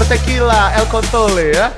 licor, tequila, El Contole, ya.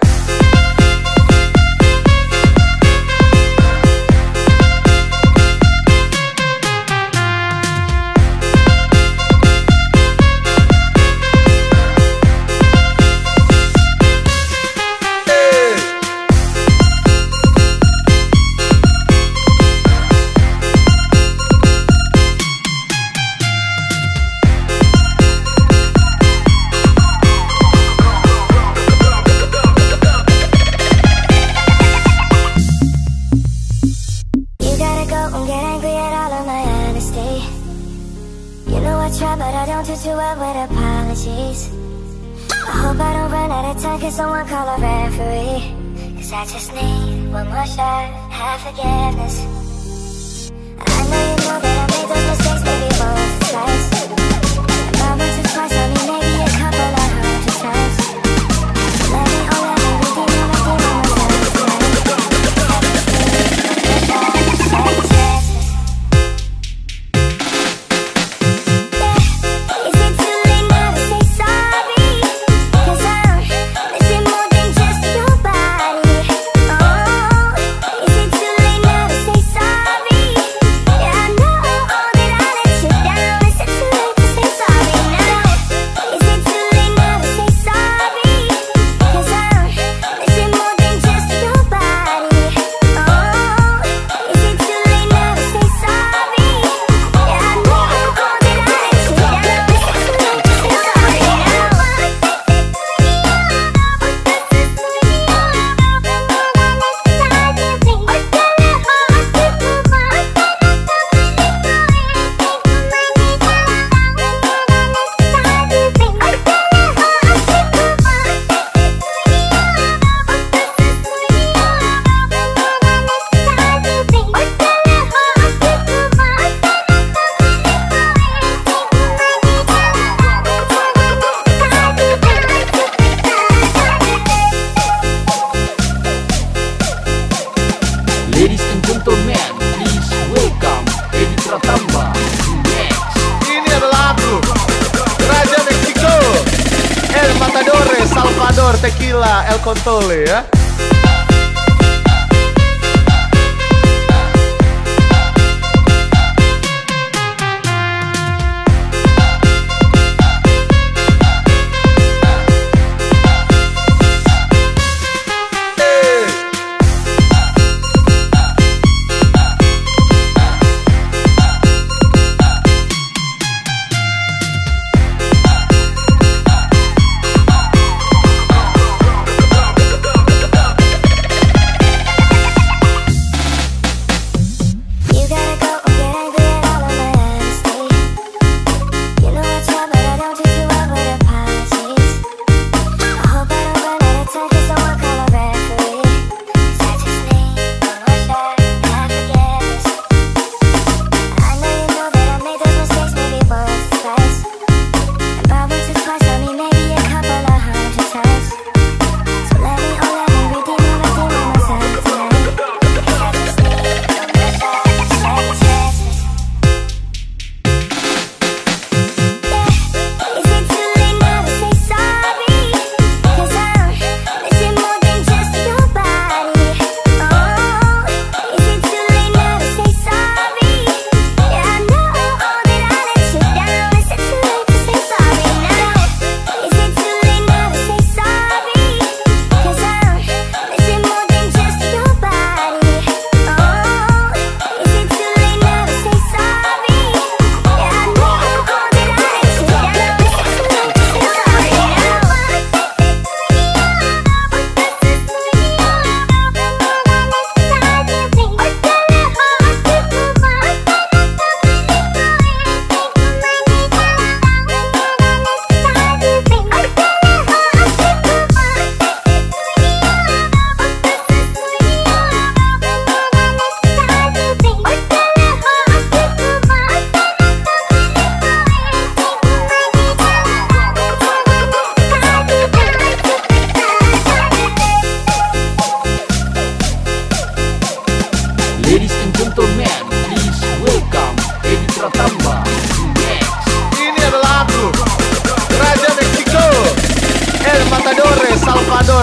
Tequila, El Contole, ya.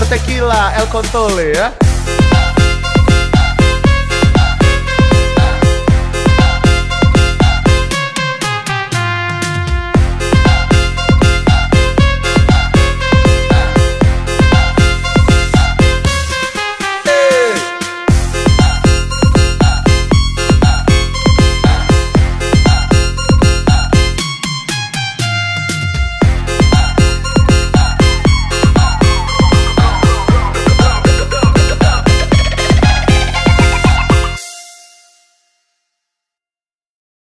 Tequila El Contole ya.